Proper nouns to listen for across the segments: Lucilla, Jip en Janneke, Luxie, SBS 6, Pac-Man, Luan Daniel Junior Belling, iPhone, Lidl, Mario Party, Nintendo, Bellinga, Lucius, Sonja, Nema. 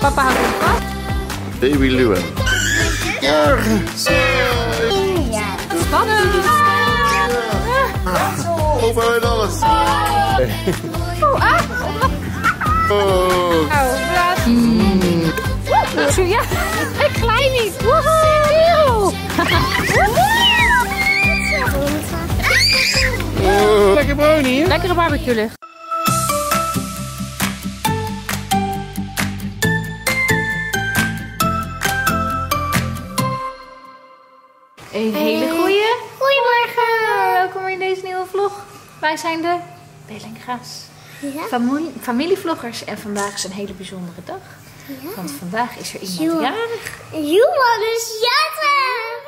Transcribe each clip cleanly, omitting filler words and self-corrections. Papa houdt hem vast. Baby Luan. Ergens. Spannend. Overheid alles. Oh, blaas. Ja, ik glij niet. Woehoe. Lekker brownie, hè? Lekkere barbecue lucht. Een hele goeie. Goedemorgen. Welkom in deze nieuwe vlog. Wij zijn de Bellinga's. Ja. Familievloggers. En vandaag is een hele bijzondere dag. Ja. Want vandaag is er iemand jarig. Luan is jarig.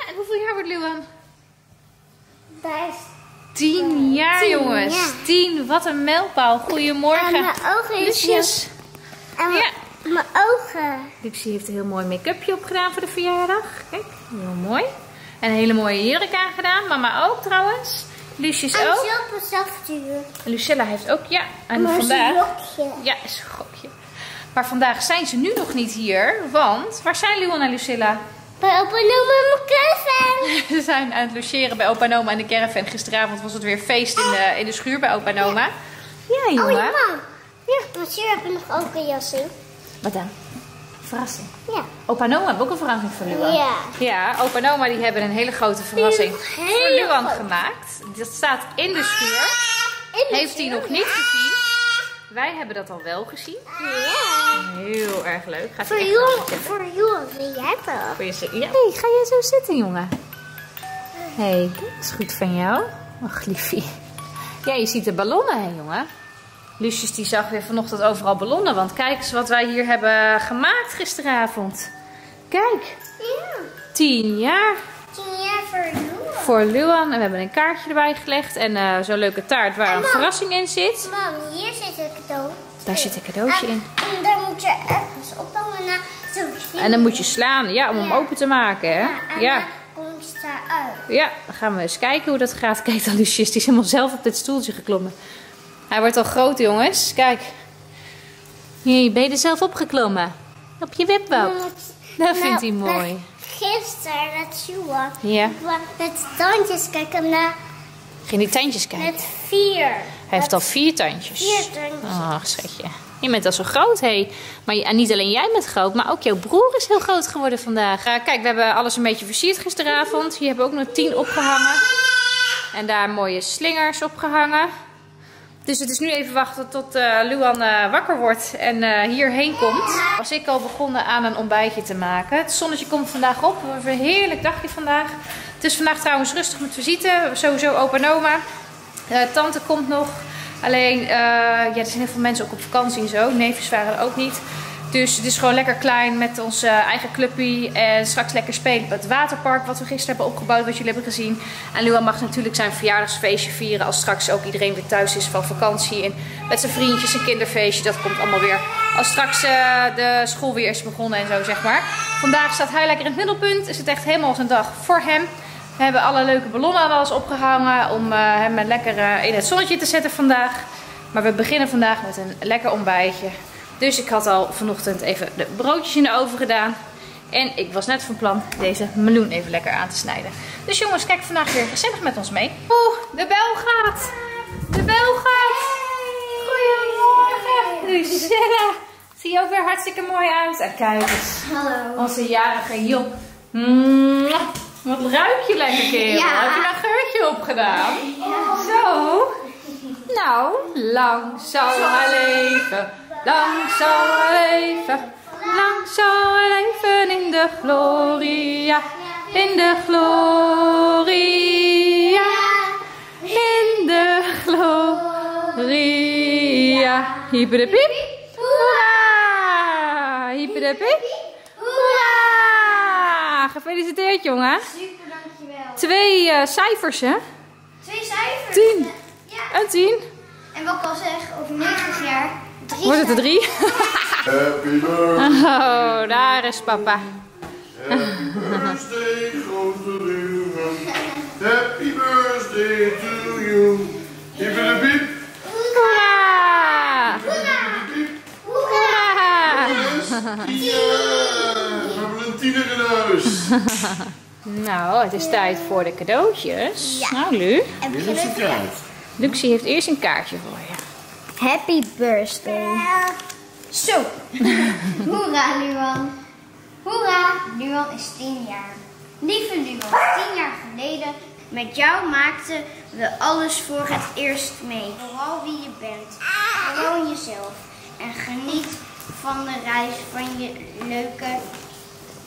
En hoeveel jaar wordt Luan? 10 jaar, jongens. 10, wat een mijlpaal. Goedemorgen. En mijn ogen is Lucius. En mijn ogen. Luxie heeft een heel mooi make-upje opgedaan voor de verjaardag. Kijk, heel mooi. En een hele mooie jurk aangedaan. Mama ook trouwens. Lucius en ook. En Lucilla heeft ook, En maar vandaag. Ja, is een gokje. Maar vandaag zijn ze nu nog niet hier. Want waar zijn Luan en Lucilla? Bij opa en oma in mijn caravan. Ze zijn aan het logeren bij opa en oma in de caravan. Gisteravond was het weer feest in de schuur bij opa en oma. Ja, jongen. Oh, mama. Ja. Want hier heb ik nog ook een jas in. Wat dan? Verrassing. Ja. Opa en oma hebben ook een verrassing voor Luan. Ja. Ja, opa en oma die hebben een hele grote verrassing voor Luan gemaakt. Dat staat in de schuur. Heeft hij nog niet gezien. Wij hebben dat al wel gezien. Ja. Heel erg leuk. Gaat voor Luan wil jij toch? Ja. Hey, ga jij zo zitten, jongen? Hé, hey, dat is goed van jou. Ach, liefie. Ja, je ziet de ballonnen, hè, jongen? Lucius die zag weer vanochtend overal ballonnen. Want kijk eens wat wij hier hebben gemaakt gisteravond. Kijk. Ja. 10 jaar. 10 jaar voor Luan. Voor Luan. En we hebben een kaartje erbij gelegd. En zo'n leuke taart waar een verrassing in zit. Mam, hier zit een cadeau. Daar zit een cadeautje in. En dan moet je ergens op en dan moet je slaan, om hem open te maken, hè? Ja. Komt daaruit. Ja, dan gaan we eens kijken hoe dat gaat. Kijk dan, Lucius, die is helemaal zelf op dit stoeltje geklommen. Hij wordt al groot, jongens. Kijk. Je bent er zelf opgeklommen. Op je wipwap. Dat vindt hij mooi. Gisteren, dat Sjoerd. Ja. Met tandjes kijken naar... Ging die tandjes kijken? Met 4. Hij heeft al 4 tandjes. 4 tandjes. Oh, schatje. Je bent al zo groot, hé. Maar niet alleen jij bent groot, maar ook jouw broer is heel groot geworden vandaag. Kijk, we hebben alles een beetje versierd gisteravond. Hier hebben we ook nog 10 opgehangen. En daar mooie slingers opgehangen. Dus het is nu even wachten tot Luan wakker wordt en hierheen komt. Was ik al begonnen aan een ontbijtje te maken. Het zonnetje komt vandaag op. We hebben een heerlijk dagje vandaag. Het is vandaag trouwens rustig met visite. Sowieso opa en oma. Tante komt nog. Alleen, er zijn heel veel mensen ook op vakantie en zo. Neefjes waren er ook niet. Dus het is gewoon lekker klein met ons eigen clubje. En straks lekker spelen op het waterpark wat we gisteren hebben opgebouwd. Wat jullie hebben gezien. En Luan mag natuurlijk zijn verjaardagsfeestje vieren. Als straks ook iedereen weer thuis is van vakantie. En met zijn vriendjes een kinderfeestje. Dat komt allemaal weer. Als straks de school weer is begonnen en zo, zeg maar. Vandaag staat hij lekker in het middelpunt. Is het echt helemaal zijn dag voor hem. We hebben alle leuke ballonnen aan alles opgehangen. Om hem lekker in het zonnetje te zetten vandaag. Maar we beginnen vandaag met een lekker ontbijtje. Dus ik had al vanochtend even de broodjes in de oven gedaan. En ik was net van plan deze meloen even lekker aan te snijden. Dus jongens, kijk vandaag weer gezellig met ons mee. Oeh, de bel gaat. De bel gaat. Goedemorgen, Lucilla. Zie je ook weer hartstikke mooi uit. En kijk eens. Hallo. Onze jarige Jop. Wat ruik je lekker, kerel. Ja. Heb je daar geurtje op gedaan? Ja. Zo. Nou, lang zal hij leven. Lang zal hij leven, lang zal hij leven in de gloria, in de gloria, in de gloria. Hiepiedepiep, hoera! Hiepiedepiep, hoera! Gefeliciteerd, jongen. Super, dankjewel. 2 cijfers, hè? 2 cijfers? 10. Ja. En 10. En wat ik al zeg, over 90 jaar... Wordt het er 3? Happy birthday. Oh, daar is papa. Happy birthday, grote Luan. Happy birthday to you. Hippelepiep. Hoera! Hoera! Hoera! We hebben een tiener in huis. Nou, het is tijd voor de cadeautjes. Ja. Nou, Lu. Luxie heeft eerst een kaartje voor je. Happy birthday. Ja. Zo. Hoera, Luan. Hoera. Luan is 10 jaar. Lieve Luan, 10 jaar geleden... Met jou maakten we alles voor het eerst mee. Vooral wie je bent. Gewoon jezelf. En geniet van de reis van je leuke...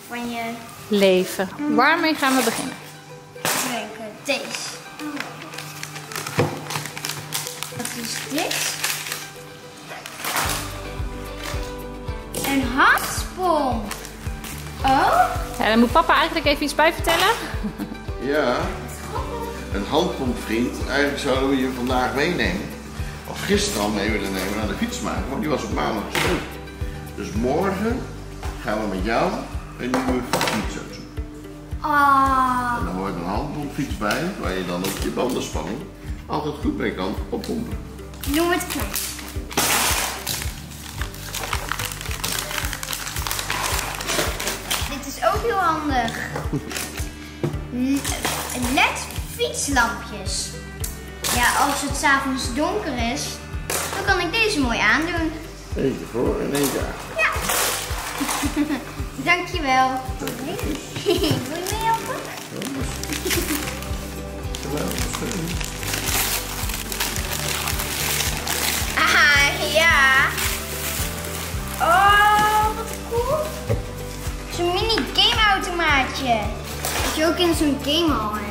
Van je... Leven. Waarmee gaan we beginnen? Drinken. Deze. Wat is dit? Een handspom. Oh? Ja, dan moet papa eigenlijk even iets bij vertellen. Ja. Een handpomp, vriend. Eigenlijk zouden we je vandaag meenemen. Of gisteren al mee willen nemen naar de fietsmaker, want die was op maandag terug. Dus morgen gaan we met jou een nieuwe fiets uitzoeken. En dan hoort een handpompfiets bij, waar je dan op je bandenspanning altijd goed mee kan oppompen. Noem het klein. Dit is ook heel handig. Let's fietslampjes. Ja, als het 's avonds donker is, dan kan ik deze mooi aandoen. Eentje voor en eentje achter. Ja. Dankjewel. Wil je mee helpen? Aha, ja. Oh, wat cool. Zo'n mini gameautomaatje. Dat je ook in zo'n game al hebt.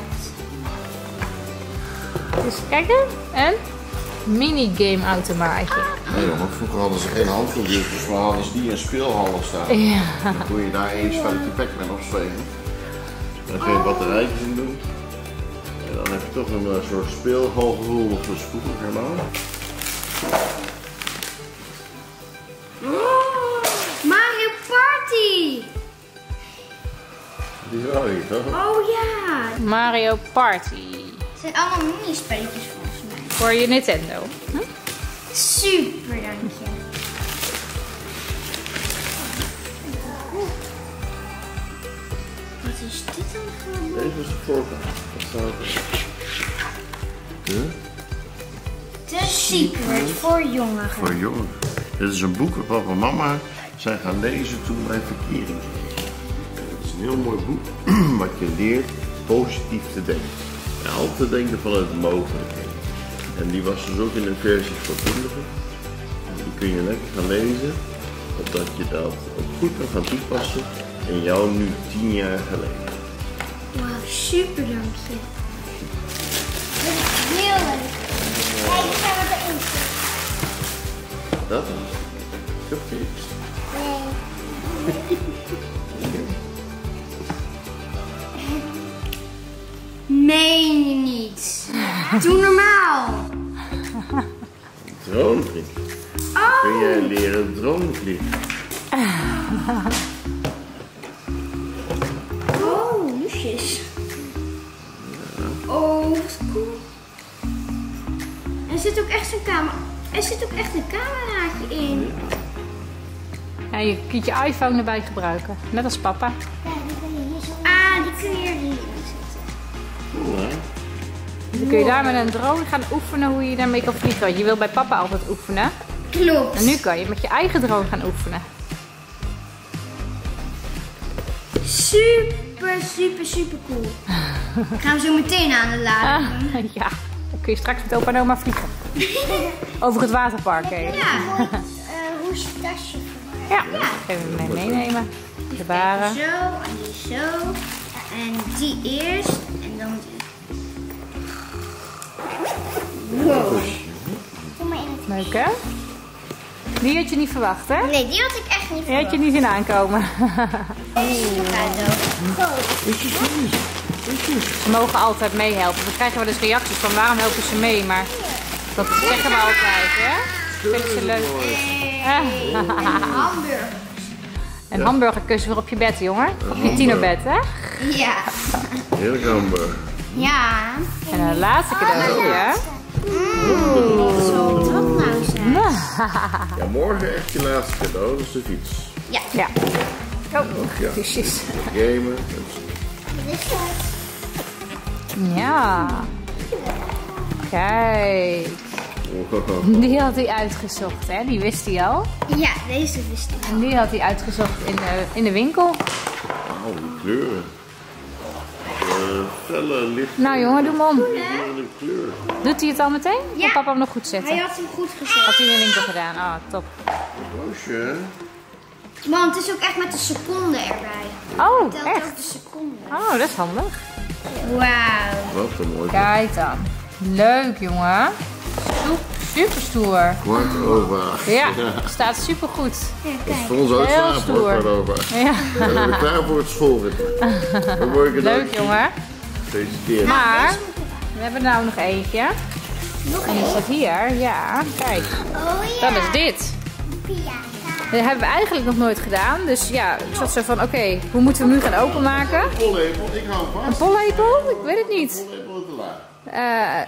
Eens kijken, een minigame-automaatje. Nee jongen, vroeger hadden ze geen handcomputers, maar hadden ze die in speelhallen staan. Ja. Dan kon je daar eens van die Pac-Man opspelen. Dan kun je batterijtjes in doen. En dan heb je toch een soort speelhalgevoel op de spoel. Mario Party! Die is wel iets, toch? Oh ja! Mario Party. Het zijn allemaal mini-spelletjes volgens mij. Voor je Nintendo. Hm? Super, dank je. Wat is dit dan voor? Deze is de voorkant. The Secret voor jongeren. Voor jongeren. Dit is een boek dat papa en mama zijn gaan lezen toen bij verkering. Het is een heel mooi boek wat je leert positief te denken. Altijd denken vanuit mogelijkheden. En die was dus ook in een versie voor kinderen. Die kun je lekker gaan lezen, opdat je dat ook goed kan gaan toepassen in jouw nu 10 jaar geleden. Wauw, super dankje. Dit is heel leuk. Kijk, ik ga wat erin doen. Dat is cupcakes. Nee. Meen je niet? Doe normaal! Droomvliegen. Oh. Kun jij leren droomvliegen? Oh, liefjes. Ja. Oh, wat cool. Er zit ook echt een cameraatje in. Ja, je kunt je iPhone erbij gebruiken, net als papa. Ja, die kun je hier zo. Die kun je hier. Dan kun je daar met een drone gaan oefenen hoe je daarmee kan vliegen. Want je wil bij papa altijd oefenen. Klopt. En nu kan je met je eigen drone gaan oefenen. Super, super, super cool. Gaan we zo meteen aan de laden. Ja, dan kun je straks met opa en oma vliegen. Over het waterpark heen. Ja, hoe tasje. Ja, dat gaan we mee meenemen. De baren. Zo, en die zo. En die eerst. En dan die. Wow. Leuk hè? Die had je niet verwacht hè? Nee, die had ik echt niet verwacht. Die had je niet zien aankomen. Ze mogen altijd meehelpen. Dan krijgen we dus reacties van waarom helpen ze mee, maar dat zeggen we altijd hè? Vind je ze leuk? Hey. En hamburgers. Een hamburgerkussen weer op je bed jongen. Op je tienerbed hè? Ja. Heerlijk hamburger. Ja. En een laatste cadeautje hè? Wat zou dat nou zijn? Ja, morgen echt je laatste cadeau, dus de fiets. Ja. Ja. Oh, precies. Ja. Gamen. Wat is dat? Ja. Kijk. Die had hij uitgezocht, hè? Die wist hij al. Ja, deze wist hij al. En die had hij uitgezocht in de winkel. Oh, die kleuren. Felle licht. Nou jongen, doe hem om. Doet hij het al meteen? Ja. Of papa hem nog goed zetten? Hij had hem goed gezet. Had hij in de winkel gedaan. Ah, oh, top. Roosje. Man, het is ook echt met de seconde erbij. Oh, het telt echt? Ook de seconde. Oh, dat is handig. Wauw. Wat een mooi. Kijk dan. Leuk jongen. Super stoer. Kwart over. Ja, staat super goed. Ja, dat is voor ons ook heel stoer. Kwart over. Ja. We zijn klaar voor het schoolritme. Leuk jongen. Feliciteer. Maar we hebben nou nog eentje. Nog en is dat hier? Ja, kijk. Oh, ja. Dat is dit. Dat hebben we eigenlijk nog nooit gedaan. Dus ja, ik zat zo van, oké, hoe moeten we hem nu gaan openmaken? Een pollepel, ik hou vast. Een pollepel? Ik weet het niet. Een pollepel te laag.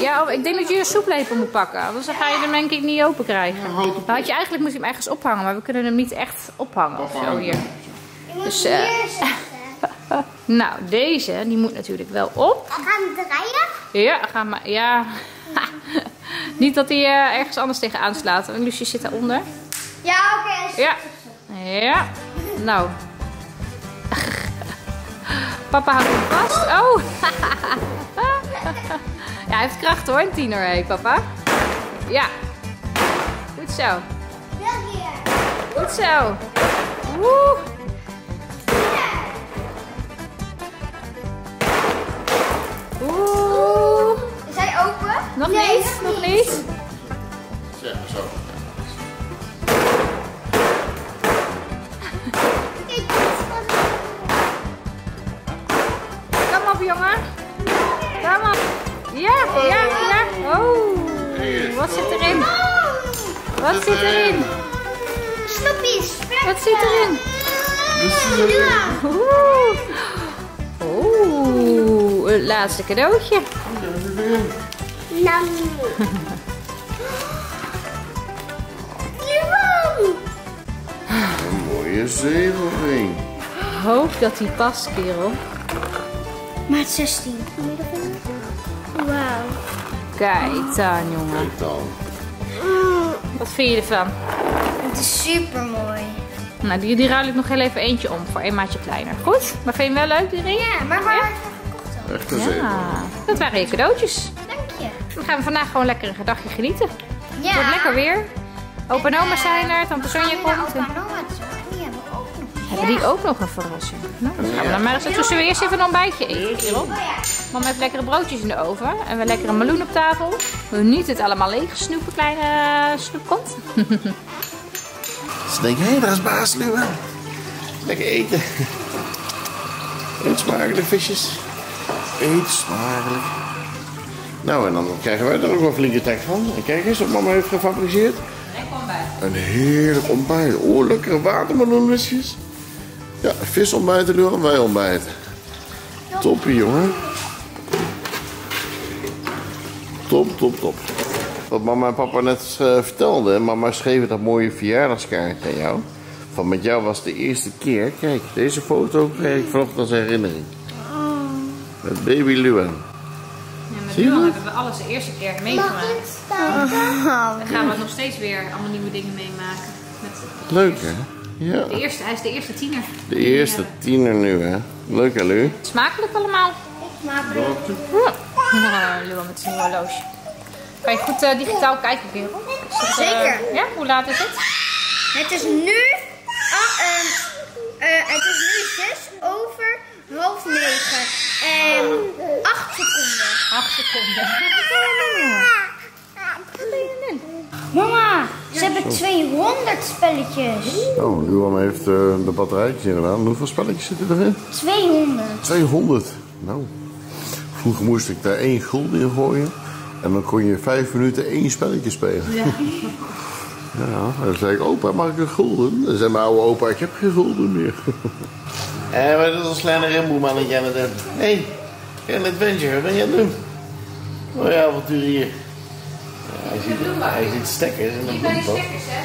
Ja, ik denk dat je een soeplepel moet pakken, anders ga je hem denk ik niet open krijgen. Had je eigenlijk moet je hem ergens ophangen, maar we kunnen hem niet echt ophangen of zo hier. Dus, nou, deze die moet natuurlijk wel op. Gaan we draaien? Ja, gaan maar. Ja. Niet dat hij ergens anders tegenaan slaat. En Lucius zit daaronder. Ja, oké. Ja. Ja. Nou. Papa houdt hem vast. Oh. Ja, hij heeft kracht hoor, een tiener, hé papa. Ja. Goed zo. Goed zo. Woe. Oeh. Is hij open? Nog niet, nog niet. Ja, zo. Kom op, jongen. Ja, ja, ja. Oh, wat zit erin? Wat zit erin? Stoppies. Wat zit erin? Oeh. Oeh, het laatste cadeautje. Nou. Een mooie zegelring. Hoop dat die past, kerel. Maat 16. Wauw. Kijk dan, jongen. Kijk dan. Wat vind je ervan? Het is super mooi. Nou, die ruil ik nog heel even eentje om voor een maatje kleiner. Goed? Maar vind je hem wel leuk, die ring? Ja, maar waar heb ik het gekocht dan? Ja, dat waren je cadeautjes. Dank je. Dan gaan we vandaag gewoon lekker een dagje genieten. Ja. Het wordt lekker weer. Opa en oma zijn er, tante Sonja komt. Opa en oma, die hebben we ook nog. Hebben die ook nog een verrassing? Nou, dan gaan we dan maar eens tussen weer eens even een ontbijtje eten, kerel. Mama heeft lekkere broodjes in de oven en we lekker een meloen op tafel. We niet het allemaal leeg snoepen, kleine snoepkont. Ze denken, hé, daar is baas nu aan. Lekker eten. Eet smakelijk, visjes. Eet smakelijk. Nou, en dan krijgen wij er ook wel flinke tijd van. En kijk eens wat mama heeft gefabriceerd. Lekker ontbijt. Een heerlijk ontbijt. Oh, lekkere watermeloenlusjes. Ja, vis ontbijten, Luan, wij ontbijten. Toppie, jongen. Top, top, top. Wat mama en papa net vertelden, mama schreef dat mooie verjaardagskaart aan jou. Van met jou was de eerste keer. Kijk, deze foto kreeg ik vanochtend als herinnering. Oh. Met baby Luan. Ja, met Luan hebben we alles de eerste keer meegemaakt. Dan gaan we nog steeds weer allemaal nieuwe dingen meemaken. Leuk hè? Ja. Hij is de eerste tiener. De eerste tiener nu hè? Leuk hè Lu? Smakelijk allemaal. Smakelijk. Ja. Luan met zijn horloge. Kan je goed digitaal kijken, kerel? Zeker. Ja, hoe laat is het? Het is nu... het is nu 6:30. 8 seconden. 8 seconden. Mama, ze hebben 200 spelletjes. Oh, Luan heeft de batterijtje gedaan. Hoeveel spelletjes zitten erin? 200. 200? Nou... Vroeger moest ik daar 1 gulden in gooien en dan kon je 5 minuten 1 spelletje spelen. Ja. Ja, dan zei ik, opa, mag ik een gulden? Dan zei mijn oude opa, ik heb geen gulden meer. En wat is een kleine rimboemannetje aan het doen? Hé, een adventure, wat ben je aan het doen? Mooi avontuur hier. Ja, Hij ziet stekkers in een bloempot.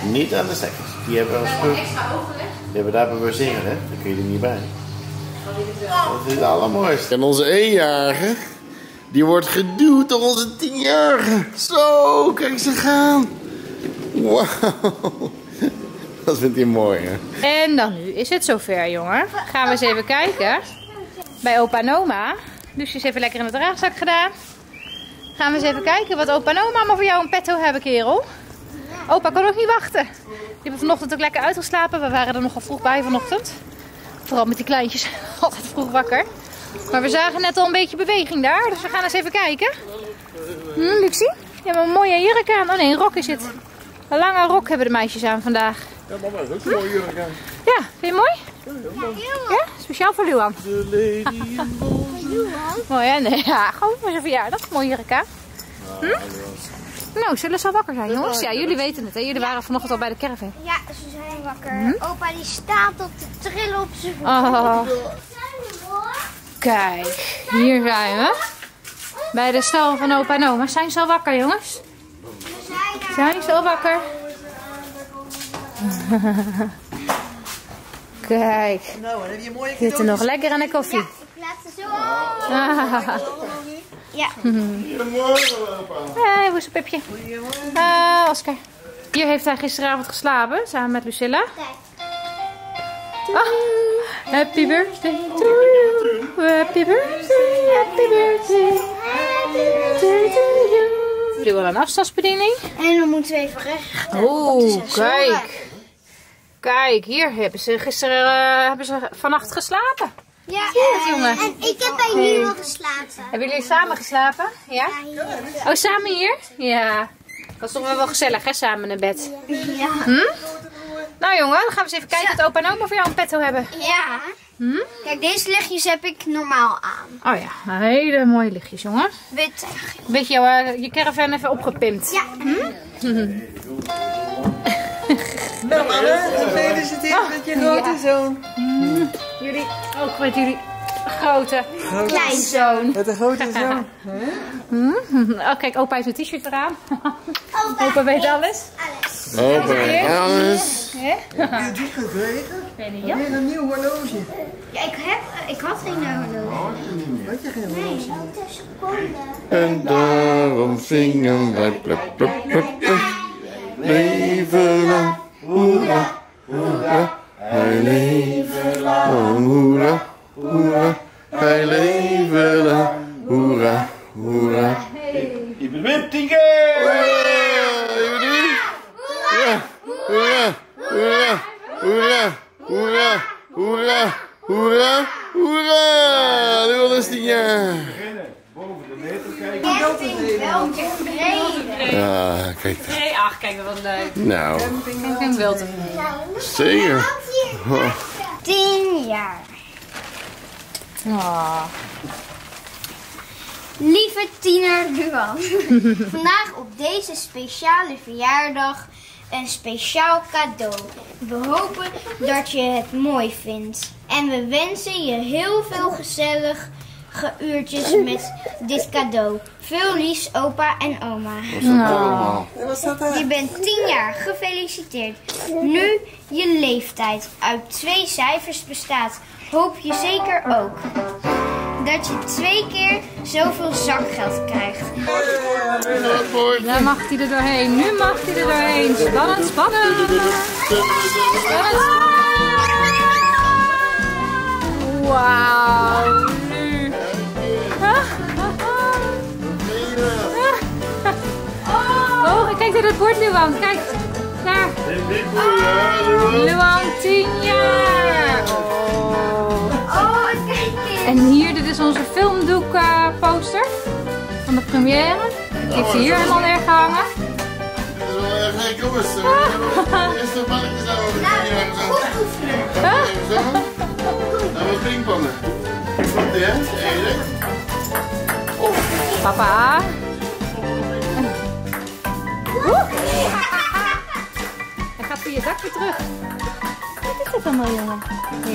Niet aan de stekkers. Die hebben we al extra overlegd. Die hebben daar bewust in gelegd. Dan kun je er niet bij. Dat is het allermooiste. En onze 1-jarige, die wordt geduwd door onze 10-jarige. Zo, kijk ze gaan. Wauw. Dat vindt hij mooi, hè? En dan nu is het zover, jongen. Gaan we eens even kijken. Bij opa en oma. Lucius heeft lekker in de draagzak gedaan. Gaan we eens even kijken wat opa en oma allemaal voor jou een petto hebben, kerel. Opa kon ook niet wachten. Die hebben vanochtend ook lekker uitgeslapen. We waren er nogal vroeg bij vanochtend. Vooral met die kleintjes. Altijd vroeg wakker. Maar we zagen net al een beetje beweging daar. Dus we gaan eens even kijken. Luxie, je hebt een mooie jurk aan. Oh nee, een rok is het. Een lange rok hebben de meisjes aan vandaag. Ja, mama, dat is ook een mooie jurk aan. Ja, vind je mooi? Ja, speciaal voor Luan. Mooi hè? Nee, ja, gewoon voor zijn verjaardag. Mooi jurk aan. Nou, zullen ze al wakker zijn, jongens? Ja, jullie weten het, hè? Jullie waren vanochtend al bij de caravan. Ja, ze zijn wakker. Opa die staat op te trillen op zijn voeten. Oh. Kijk, hier zijn we. Bij de stal van opa en oma. Zijn ze al wakker, jongens? Zijn ze al wakker? Kijk, zitten nog lekker aan de koffie. Laat ze zo. Ja. Goedemorgen, opa. Hé, hoe is het, Pipje? Oscar. Hier heeft hij gisteravond geslapen, samen met Lucilla. Oh, happy birthday to you. Happy birthday, happy birthday. Happy birthday to you. We doen wel een afstandsbediening. En dan moeten we even recht. Oh, kijk. Kijk, hier hebben ze gisteren vannacht geslapen. Ja, jongen. En ik heb bij jullie al geslapen. Hebben jullie samen geslapen? Ja? Oh, samen hier? Ja. Dat is toch wel gezellig, hè? Samen in bed. Ja. Nou, jongen, dan gaan we eens even kijken wat opa en oma voor jou een petto hebben. Ja. Kijk, deze lichtjes heb ik normaal aan. Oh ja, hele mooie lichtjes, jongen. Wit. Een beetje je caravan even opgepimpt. Ja. Nou, mannen, gefeliciteerd met je grote zoon. Jullie ook met jullie grote kleinzoon. Met een grote zoon. Oh, kijk, opa heeft een t-shirt eraan. Opa weet alles. Opa weet alles. Heb je die gekregen? Heb je een nieuw horloge? Ja, ik had geen horloge. Had je geen horloge? Nee, al tussen konden. En daarom zingen wij plop, plop, plop, plop. Leven lang, hoera, hoera, hij leven lang, hoera, hoera, hij leven lang, hoera, hoera. Je bent wip, 10 keer! Hoera, hoera, hoera, hoera, hoera, hoera, hoera, hoera, nu al is 10 jaar. Ja, kijk daar. Nee, ach, kijk wat leuk. Nou. Camping Wild. Zeker. 10 jaar. Oh. Lieve tiener Luan. Vandaag op deze speciale verjaardag een speciaal cadeau. We hopen dat je het mooi vindt. En we wensen je heel veel gezellig uurtjes met dit cadeau. Veel liefs opa en oma. Je bent 10 jaar. Gefeliciteerd. Nu je leeftijd uit 2 cijfers bestaat. Hoop je zeker ook dat je 2 keer zoveel zakgeld krijgt. Dan mag hij er doorheen. Nu mag hij er doorheen. Spannend, spannend. Wauw. Oh, kijk naar dat bord, Luan. Kijk, daar. Luan, 10 jaar. Oh, kijk eens. En hier, dit is onze filmdoekposter van de première. Die heeft ze hier helemaal neergehangen. Dit is wel erg leuk, jongens. Eerst een mannetje zo. Dan wat drinkpannen. Komt ie, hè? Papa. Hij gaat voor je zak weer terug. Wat is dit allemaal, jongen? Hey.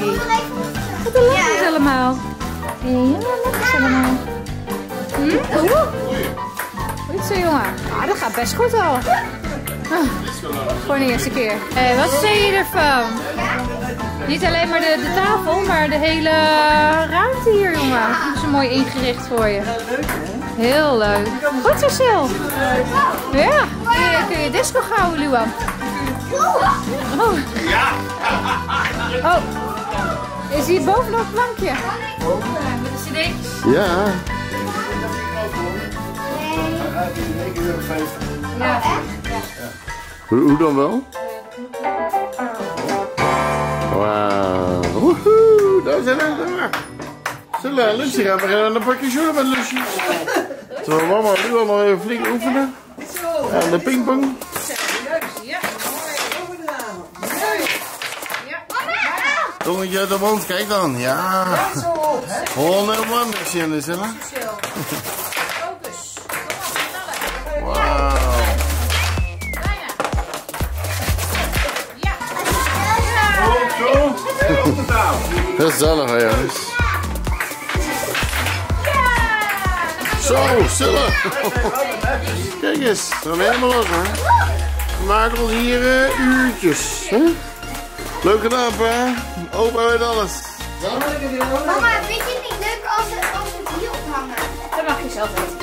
Wat een leuk is allemaal. Helemaal leuk is allemaal. Oeh. Oei, fietsen, jongen. Ah, dat gaat best goed al. Voor de eerste keer. Wat zei je ervan? Niet alleen maar de tafel, maar de hele ruimte hier, jongen. Dat is zo mooi ingericht voor je. Heel leuk. Goed zo, Sil. Ja, kun je disco houden, Luan? Oh. Oh. Is hier bovenop een plankje? Met een cd'tje? Ja. Ja, echt? Ja. Hoe dan wel? Wauw. Woehoe, daar zijn we. Zullen we Luxie gaan beginnen aan een pakje joelen met Luxie? Terwijl mama nu al nog even flink oefenen. En de pingpong. Tongetje uit de mond, kijk dan. Ja. 101 Luxie en Lucilla. Focus. Wauw. Bijna. Ja. Goed zo. Heel op de tafel. Gezellig, jongens. Zo, Lucilla. Kijk eens, we gaan helemaal los, hè. We maken ons hier uurtjes. Hè? Leuk gedaan, hè? Opa weet alles. Mama, vind je het niet leuk als we hier ophangen? Dat mag je zelf weten.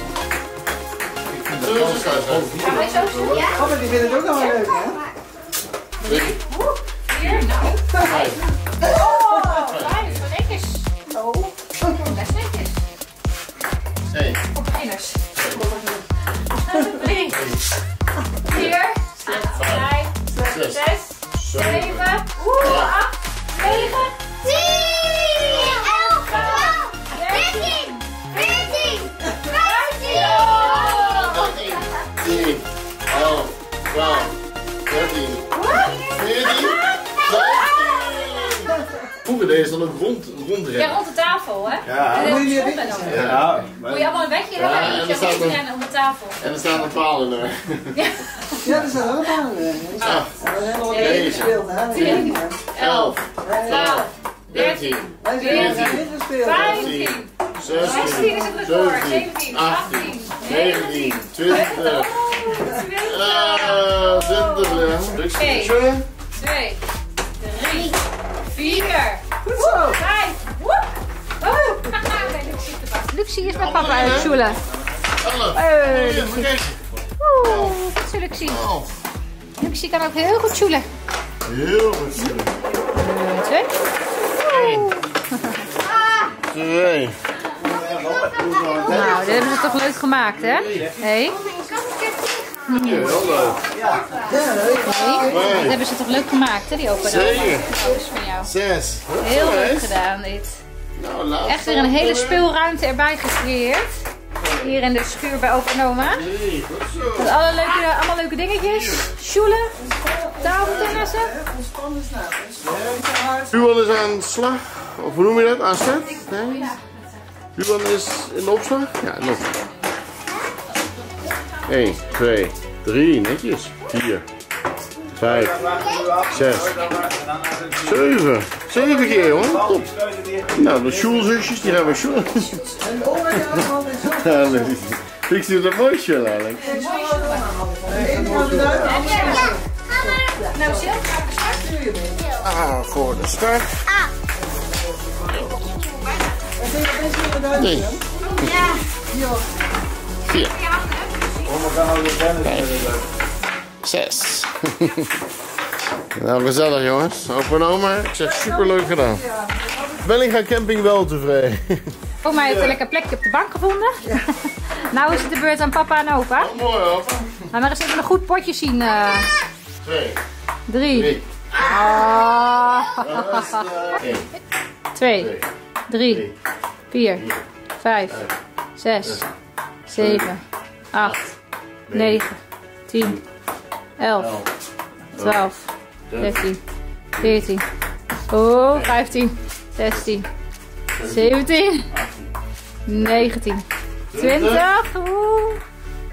Gaan wij zo doen? Ja? Papa, die vindt het ook allemaal leuk, hè? Hier? Nou. Oh, fijn. Wat netjes. Oh. Best netjes. Hey. Op eners. 10, 11, 12, 13, 14, 15, 16, 17, 18, 19, 20, 21, 22, 23, 24, 25, 26, 27, 28, 29, 30. Vroeger deed je dan ook rond de... Ja, rond de tafel, hè? Ja. En dan moet je allemaal een bedje hebben en je gaat rennen op de tafel. En er staat een paal in er. Ja, er staat ook een paal in er. 8, 9, 10, 11, 12, 13, 14, 15, 16, 17, 18, 19, 20. 20. 1, 2, 3, 4. Goed, 5. Luxie is met papa uit het joelen. Hey, Luxie. Oeh, dat is Luxie. Luxie kan ook heel goed joelen. Heel goed joelen. 2. Nou, dit hebben ze toch leuk gemaakt, hè? 1. Heel leuk. Ja, dat hebben ze toch leuk gemaakt, hè, die opa? Zeker. Van jou. 6. Heel leuk gedaan, dit. Nou, echt weer een hele speelruimte erbij gecreëerd. Hier in de schuur bij opa en oma. Met allemaal leuke dingetjes. Sjoelen, tafeltennissen. Luan is aan de slag. Of hoe noem je dat? Aan zet? Nee. Luan is in de opslag? Ja, in de opslag. 1, 2, 3, netjes. 4, 5, 6, 7. 7 keer, jongen. Top. Nou, de schoolzusjes, die gaan we school. Ja, leuk. Ik zie het een mooi school, eigenlijk. Nou, Sil, ga de start. A voor de start. A. Nee. 4. 6. Nou, gezellig, jongens. Opa en oma, ik zeg super leuk gedaan. Bellinga camping wel tevreden. Voor mij heeft een lekker plekje op de bank gevonden. Ja. Nou is het de beurt aan papa en opa. Oh, mooi, opa. Maar eens even een goed potje zien. 2, 3. 1, 2, 3, 4, 5, 6, 7, 8, 9, 10, 11, 12, 13, 14, 15, 16, 17, 18, 19, 20. Oeh,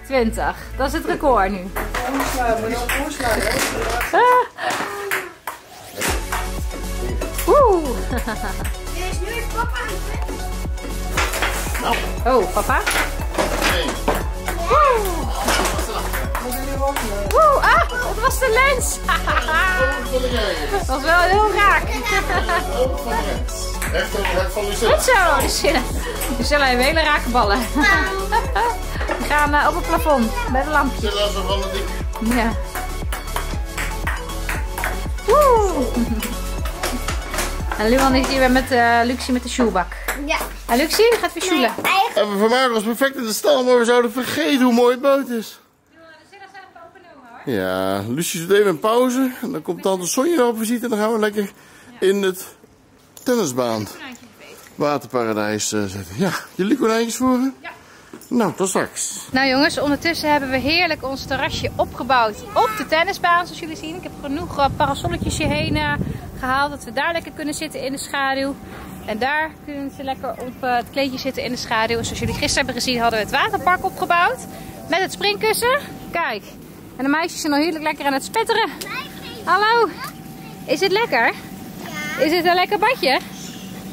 20. Dat is het record nu. Oeh. Is nu papa aan het. Oh, papa. 1. 2, 3, 4, 5, 6, 7, 8, 9, 10, 11, 12, 13, 14, 15, 16, 17, 18, 19, 20. Woe! Ah, dat was de lens! Dat was wel heel raak. Recht van Lucilla. Goed zo, Lucilla. Lucilla heeft hele rake ballen. We gaan op het plafond, bij de lampje. Lucilla is een vallen dik. Ja. Woe! En Luan is hier weer met Luxie met de shoebak. Ja. En Luxie gaat weer shoelen. En we vermaken ons perfect in de stal, maar we zouden vergeten hoe mooi het buiten is. Ja, Lucius doet even een pauze en dan komt tante Sonja op visite en dan gaan we lekker in het tennisbaan. Waterparadijs zetten. Ja, jullie konijntjes voeren? Ja. Nou, tot straks. Nou jongens, ondertussen hebben we heerlijk ons terrasje opgebouwd op de tennisbaan zoals jullie zien. Ik heb genoeg parasolletjes hierheen gehaald dat we daar lekker kunnen zitten in de schaduw. En daar kunnen ze lekker op het kleedje zitten in de schaduw. En zoals jullie gisteren hebben gezien hadden we het waterpark opgebouwd met het springkussen. Kijk. En de meisjes zijn al heerlijk lekker aan het spetteren. Hallo, is het lekker? Ja. Is het een lekker badje?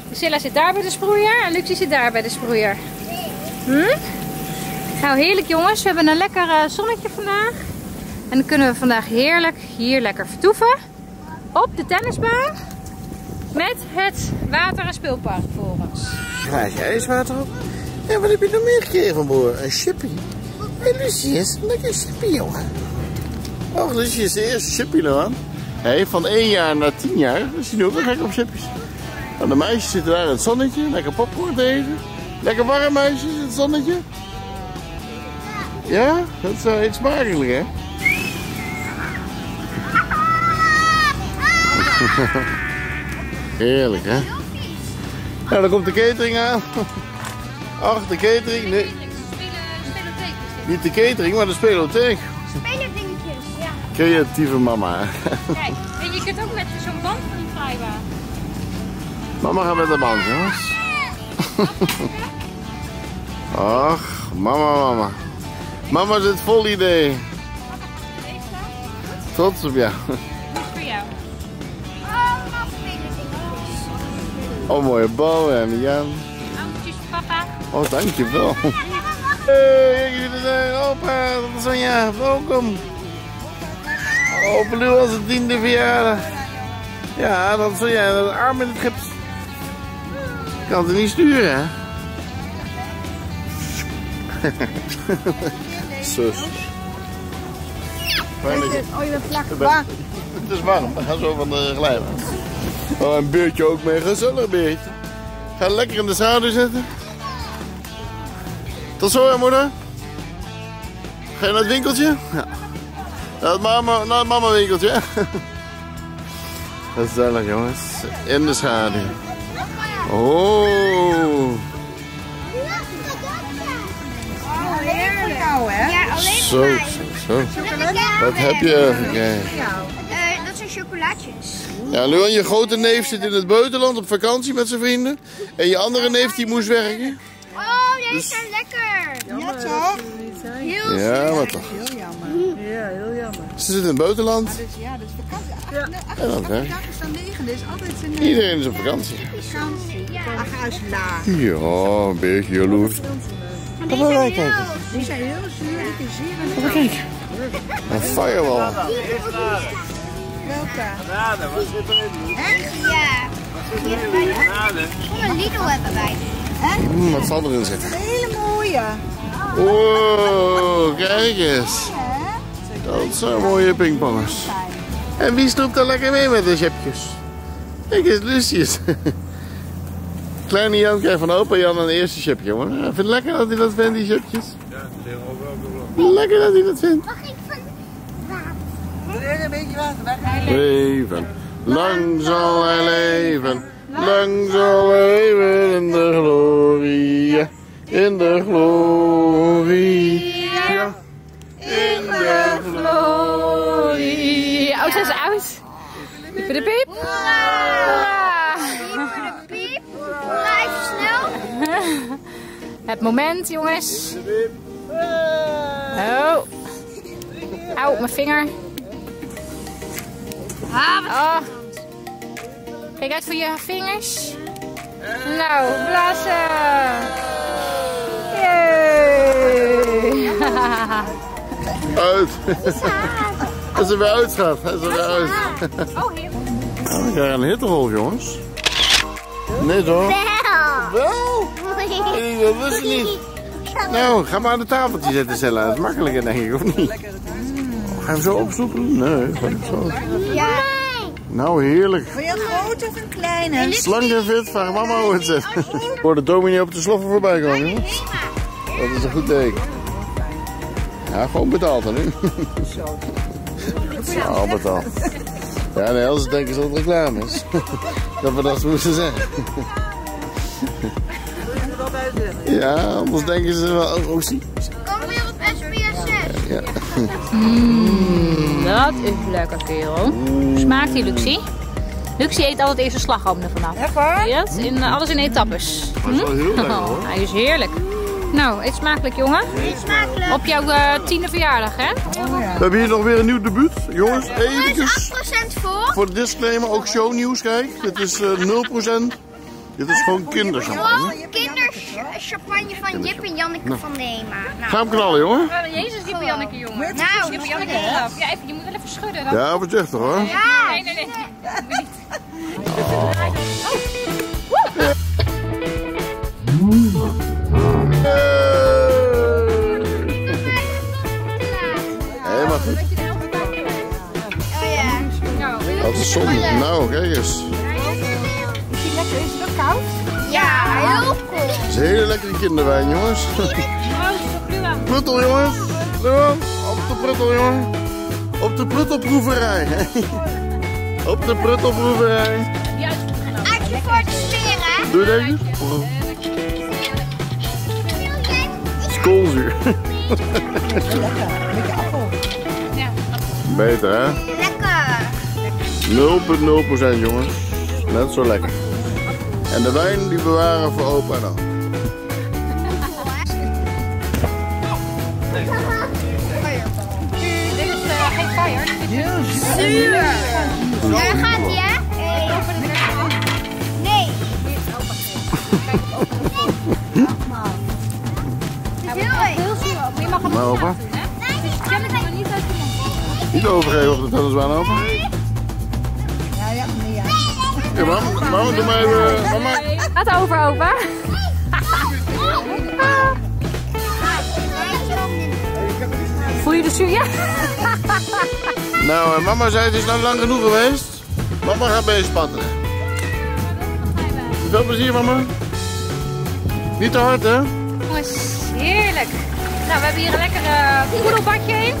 Lucilla zit daar bij de sproeier en Luxie zit daar bij de sproeier. Hm? Nou heerlijk jongens, we hebben een lekker zonnetje vandaag. En dan kunnen we vandaag heerlijk hier lekker vertoeven. Op de tennisbaan. Met het water- en speelpark voor ons. Waar is je ijswater op? En wat heb je nog meer gekregen van boer? Een chippy. En Lucius, lekker chippy jongen. Oh, Lucie is de eerste chippy, Luan. Hey, van 1 jaar naar 10 jaar. Dus die doen ook lekker op chippies. Nou, de meisjes zitten daar in het zonnetje. Lekker popcorn te eten. Lekker warm meisjes in het zonnetje. Ja, dat is wel iets smakelijk, hè? Heerlijk, hè? Nou, dan komt de catering aan. Ach, de catering. Nee. Niet de catering, maar de spelotheek. Creatieve mama. Kijk, en je kunt ook met zo'n band van die vrijbaan. Mama gaat met de band, jongens. Ach, mama, mama. Mama zit vol idee. Trots op jou. Goed voor jou. Allemaal spelen dingetjes. Oh, mooie bal en Jan. Handjes voor papa. Oh, dankjewel. Hey, jullie zijn opa, Sonja, welkom. Opa Luan zijn 10e verjaardag. Ja, dan zul jij een arm in het gips. Ik kan het niet sturen, hè? Zus. Oh, je bent vlak warm. Het is warm, we gaan zo van de glijbaan. Oh, een beertje ook mee, gezellig beertje. Ga lekker in de schaduw zitten. Tot zo, hè, moeder? Ga je naar het winkeltje? Ja. Naar het mama winkeltje, hè? Gezellig jongens, in de schaduw. Oh! Alleen voor jou, hè? Ja, alleen voor mij. Zo. Wat heb je gekregen? Dat zijn chocolaatjes. Ja, Luan, je grote neef zit in het buitenland op vakantie met zijn vrienden. En je andere neef die moest werken. Oh, deze zijn lekker! Ja, toch? Heel ja, maar toch. Heel jammer. Ja, heel jammer. Ze zitten in het buitenland. Ah, dus, ja, dus vakantie. Ja. En dan, dag is dan 9, dus altijd zijn. Iedereen is op vakantie. Vakantie. Ach, als laag. Ja, een beetje jaloers. Kom maar kijken. Die zijn heel zuur. Kom maar kijken. Een firewall. Welke? Granaten, wat zit erin? Ja. Wat zit erin? Granaten. Kom een Lidl hebben wij. Wat zal erin zitten? Een hele mooie. Wow, kijk eens. Dat zijn mooie pingpongers. En wie snoept er lekker mee met de chipjes? Kijk eens, Lucius. Kleine Jan krijgt van opa Jan een eerste chipje, hoor. Ik vind het lekker dat hij dat vindt, die chipjes. Ja, het ligt ook wel. Lekker dat hij dat vindt. Mag ik van water? Een beetje water, weg. Leven, lang zal hij leven. Lang zal hij leven in de glorie. In de glorie. Ja. In de glorie. Oh, ze is oud. Liep voor de piep. Hoera! Liep voor de piep. Hoera, even snel. Het moment, jongens. Oh. Auw, mijn vinger. Oh. Kijk uit voor je vingers. Nou, blazen. Yay! Uit. Hij is er weer uit, schat. Hij is er weer uit. Oh, hier. We krijgen een hittegolf, jongens. Nee, hoor. Wel. Nee, dat wist ik niet. Nou, ga maar aan de tafeltje zitten, Cella. Dat is makkelijker, denk ik, of niet? Gaan we zo opzoeken? Nee, ga ik zo. Ja. Nou, heerlijk. Wil je een grote of een kleine? Slank en vet, vraag mama hoe het zit. Voor de dominee op de sloffen voorbij komen, jongens. Dat is een goed teken. Ja, gewoon betaald dan, hè? Zo. Al betaald. Ja, nee, anders denken ze dat het reclame is. Dat we dat moesten zeggen. Ja, anders denken ze wel. Oh, zie. Kom weer op SBS 6. Ja. Dat is lekker, kerel. Smaakt die, Luxie? Luxie eet altijd eerst een slagroom ervan af. Echt waar? Yes, alles in etappes. Hij is wel heel lekker, hoor. Hij is heerlijk. Nou, eet smakelijk, jongen. Eet smakelijk. Op jouw 10e verjaardag, hè? Oh, ja. We hebben hier nog weer een nieuw debuut. Jongens, eventjes. 8% voor. Voor de disclaimer, ook shownieuws, kijk. Dit is 0%. Dit is gewoon kinderchampagne. Gewoon kinderchampagne van Jip en Janneke van Nema. Nou. Ga hem knallen, jongen. Jezus, Jip en Janneke, jongen. Nou, Jip en Janneke. Ja, even, je moet wel even schudden. Dan. Ja, wat zegt toch, hoor. Ja. Nee, nee, nee. Oh. Hé, maar goed. Oh ja. Dat is zonde. Nou, kijk eens. Is die lekker? Is het ook koud? Ja, heel koud. Het is een hele lekkere kinderwijn, jongens. Pruttel, jongens. Op de pruttel, jongen. Op de pruttelproeverij. Op de pruttelproeverij. Uitje voor de sfeer, hè? Doe dat eens. Koolzuur. Lekker, lekker appel. Ja. Beter, hè? Lekker. 0,0%, jongens. Net zo lekker. En de wijn die bewaren voor opa en oma. Dit is geen fire. Zuur. Daar gaat hij, hè? Nee. Nee. Maar opa. Niet overgeven op de tennisbaan, opa. Ja, ja, nee, ja. Mama, doe maar even. Mama. Gaat over, opa. Voel je de zuur? Ja. Nou, mama zei het is nou lang genoeg geweest. Mama gaat bij je spatten. Veel plezier, mama. Niet te hard, hè? Jongens, heerlijk. Nou, we hebben hier een lekkere poedelbakje in.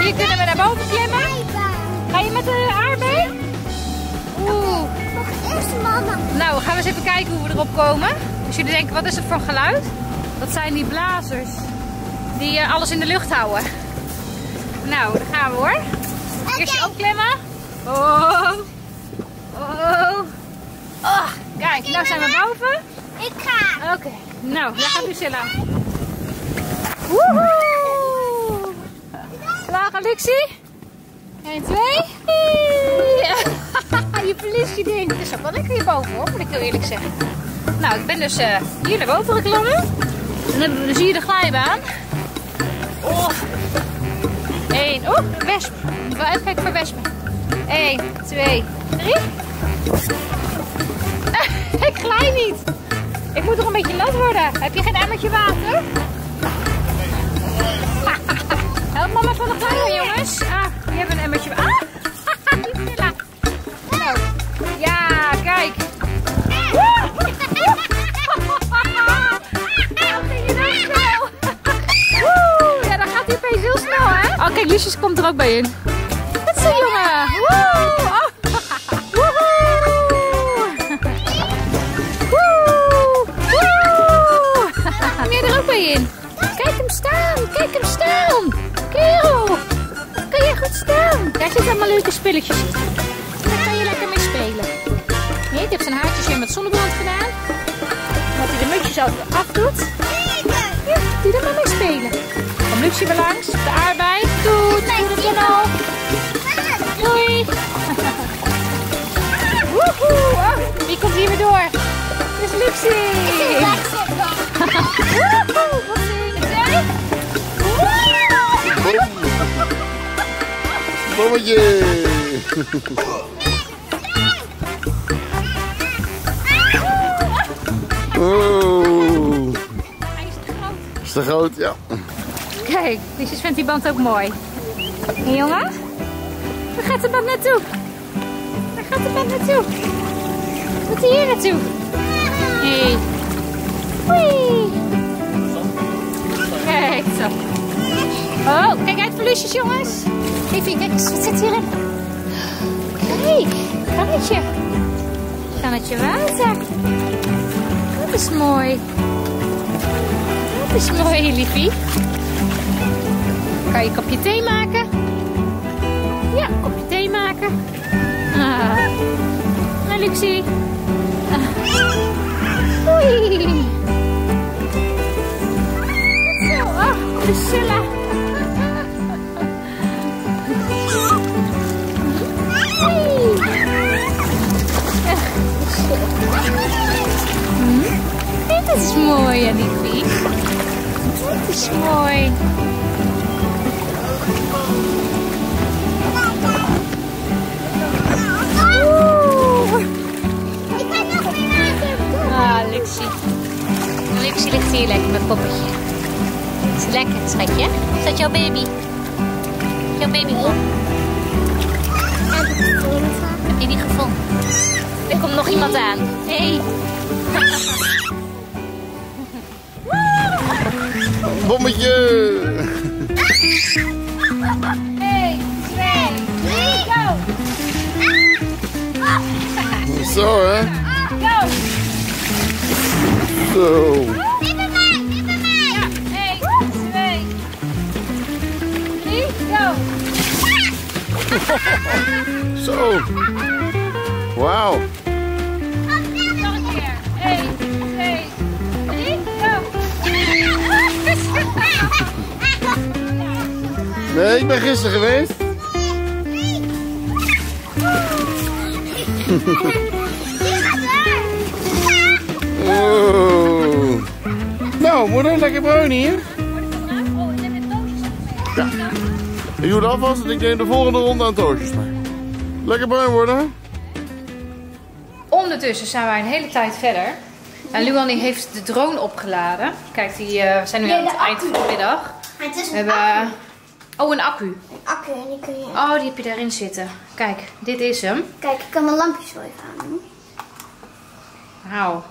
Hier kunnen we naar boven klimmen. Ga je met de aardbei? Oeh. Nog eerst, mama. Nou, we gaan eens even kijken hoe we erop komen. Als jullie denken, wat is het voor geluid? Dat zijn die blazers. Die alles in de lucht houden. Nou, daar gaan we, hoor. Eerst je opklimmen. Oh. Oh. Oh. Kijk, nou zijn we boven. Ik ga. Oké. Nou, daar gaat Lucilla. Woehoe! Lagen, Luxie. 1, 2. Je verliest je ding. Het is ook wel lekker hierboven, hoor, moet ik heel eerlijk zeggen. Nou, ik ben dus hier naar boven geklommen. En dan zie je de glijbaan. Oh. 1. Oeh, wesp. Ik wil even kijken voor wespen. 1, 2, 3. Ik glij niet. Ik moet toch een beetje nat worden. Heb je geen emmertje water? Help mama van de glijbaan, jongens. Ah, die hebben een emmertje. Ah, die villa. Nou, ja, kijk. Nou, ging je daar snel. Ja, dan gaat hij opeens heel snel, hè? Oh, kijk, Lucius komt er ook bij in. Dat is een jongen. Woe! Oh. In. Kijk hem staan, kijk hem staan. Kerel, kan jij goed staan? Daar zitten allemaal leuke spulletjes in. Daar kan je lekker mee spelen. Nee, je hebt zijn haartjes weer met zonnebrand gedaan. Omdat hij de mutjes altijd afdoet. Ja, die er maar mee spelen. Kom Luxie weer langs, de arbeid. Doet, doet het dan al. Doei. Woehoe, oh, wie komt hier weer door? Het is Luxie. Woehoe, wat zie je? blommetje. Oh. Hij is te groot. Is te groot, ja. Kijk, Lucille vindt die band ook mooi. Hé jongen, waar gaat de band naartoe? Waar gaat de band naartoe? Wat moet hij hier naartoe? Hé. Oei. Kijk zo. Oh, kijk uit voor Lucius, jongens. Even, kijk eens, wat zit hierin? Kijk, kannetje. Kannetje water. Dat is mooi. Dat is mooi, liefie. Kan je een kopje thee maken? Ja, een kopje thee maken. Ah. Nou, Luxie. Ah. Oei. Oh, Lucilla. Oei. Dit is mooi, hè, liefie. Dit is mooi. Luxie ligt hier lekker met poppetje. Is het lekker, schatje? Is dat jouw baby? Jouw baby op? Heb je die gevonden? Er komt nog iemand aan. Hey. Bommetje! Hey, 2, 3, go! Zo hè? Go! Zo. Dit bij mij, dit bij mij. Ja. 1, 2, 3, go. Zo. Wauw. Nog een keer. 1, 2, 3, go. Nee, ik ben gisteren geweest. Oh. Nou, moeder, lekker bruin hier. Ja. Ik doe het alvast en ik neem de volgende ronde aan toosjes mee. Lekker bruin worden. Ondertussen zijn wij een hele tijd verder. En Luan die heeft de drone opgeladen. Kijk, die zijn nu aan het eind van de middag. Maar het is een accu. Oh, een accu. Een accu, en die kun je... Oh, die heb je daarin zitten. Kijk, dit is hem. Kijk, ik kan mijn lampjes zo even aan doen. Wauw.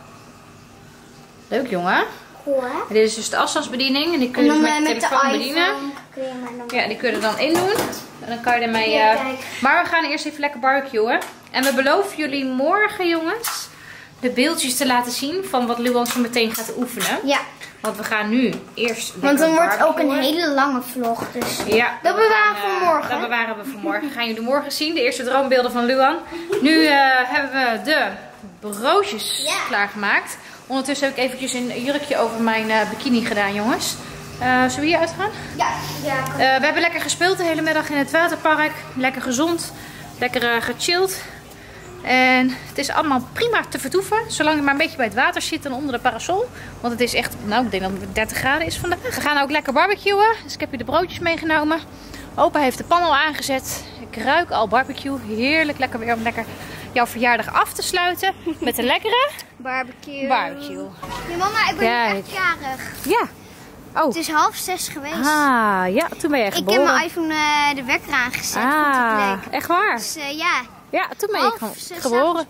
Leuk jongen. Cool, hè? Dit is dus de afstandsbediening en die kun je dus met je telefoon bedienen. Kun je ja, die kun je er dan in doen. En dan kan je ermee... Maar we gaan eerst even lekker barbecuen. En we beloven jullie morgen, jongens, de beeldjes te laten zien van wat Luan zo meteen gaat oefenen. Ja. Want we gaan nu eerst... Want dan wordt ook een hele lange vlog. Dus ja, dat bewaren we voor morgen. Dat bewaren we voor morgen. Gaan jullie morgen zien. De eerste droombeelden van Luan. Nu hebben we de broodjes klaargemaakt. Ondertussen heb ik eventjes een jurkje over mijn bikini gedaan, jongens. Zullen we hier uitgaan? Ja. We hebben lekker gespeeld de hele middag in het waterpark. Lekker gezond. Lekker gechilled. En het is allemaal prima te vertoeven, zolang je maar een beetje bij het water zit en onder de parasol. Want het is echt, nou ik denk dat het 30 graden is vandaag. We gaan ook lekker barbecuen, dus ik heb hier de broodjes meegenomen. Opa heeft de pan al aangezet. Ik ruik al barbecue. Heerlijk lekker weer om lekker jouw verjaardag af te sluiten met een lekkere barbecue. Ja, mama, ik ben nu echt jarig. Ja. Oh. Het is 5:30 geweest. Ah, ja, toen ben je geboren. Ik heb mijn iPhone de wekker aangezet. Ah, echt waar? Dus ja. Ja, toen ben ik geboren.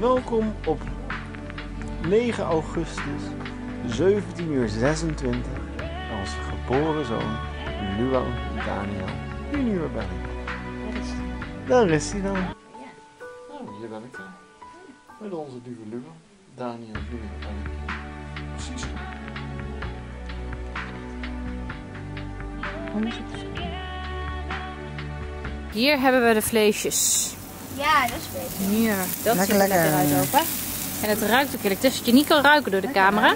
Welkom op 9 augustus 17:26 aan onze geboren zoon Luan Daniel Junior Belling. Daar is hij dan. Ja, hier ben ik dan. Met onze lieve Luan. Daniel Junior Belling. Precies. Hier hebben we de vleesjes. Ja, dat is beter. Hier, dat ziet er lekker uit ook, hè? En het ruikt ook heerlijk. Het is dat je niet kan ruiken door de camera.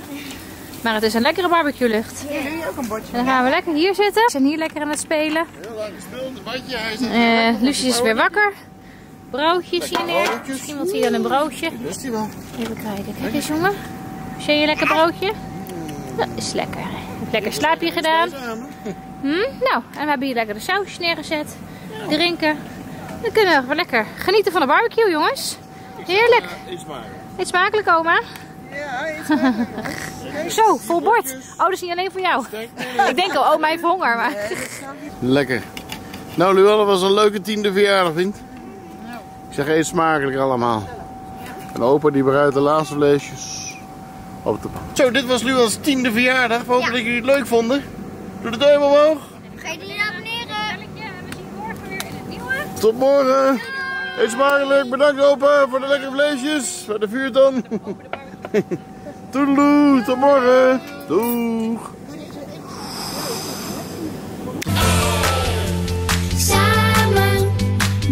Maar het is een lekkere barbecue lucht. Hier doe je ook een bordje. En dan gaan we lekker hier zitten. We zijn hier lekker aan het spelen. Heel lang gespeeld, een badje. Lucius is weer wakker. Broodjes hier neer. Misschien iemand hier aan een broodje. Even kijken. Kijk eens, jongen. Zie je een lekker broodje? Dat is lekker. Lekker slaapje gedaan. Nou, en we hebben hier lekker de sausjes neergezet. Drinken. Dan kunnen we lekker genieten van de barbecue, jongens. Heerlijk. Eet smakelijk, oma. Ja, eet smakelijk. Zo, vol bord. Oh, dat is niet alleen voor jou. Ik denk al, oma heeft honger. Maar. Lekker. Nou, Luan, dat was een leuke 10e verjaardag, vriend. Ik zeg, eet smakelijk allemaal. En opa die bereidt de laatste vleesjes op de pan. Zo, dit was Luan's 10e verjaardag. We hopen dat jullie het leuk vonden. Doe de duim omhoog. Vergeet niet te abonneren. We zien morgen weer in het nieuwe. Tot morgen. Eet smakelijk. Bedankt opa voor de lekkere vleesjes. Voor de vuur dan. Toedeloe. Tot morgen. Doeg. Samen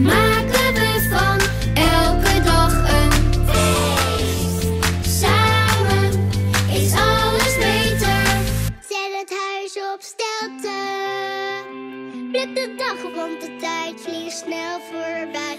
maken we van elke dag een feest. Samen is alles beter. Zet het huis op stelten. Blijf de dag, want de tijd vliegt snel voorbij.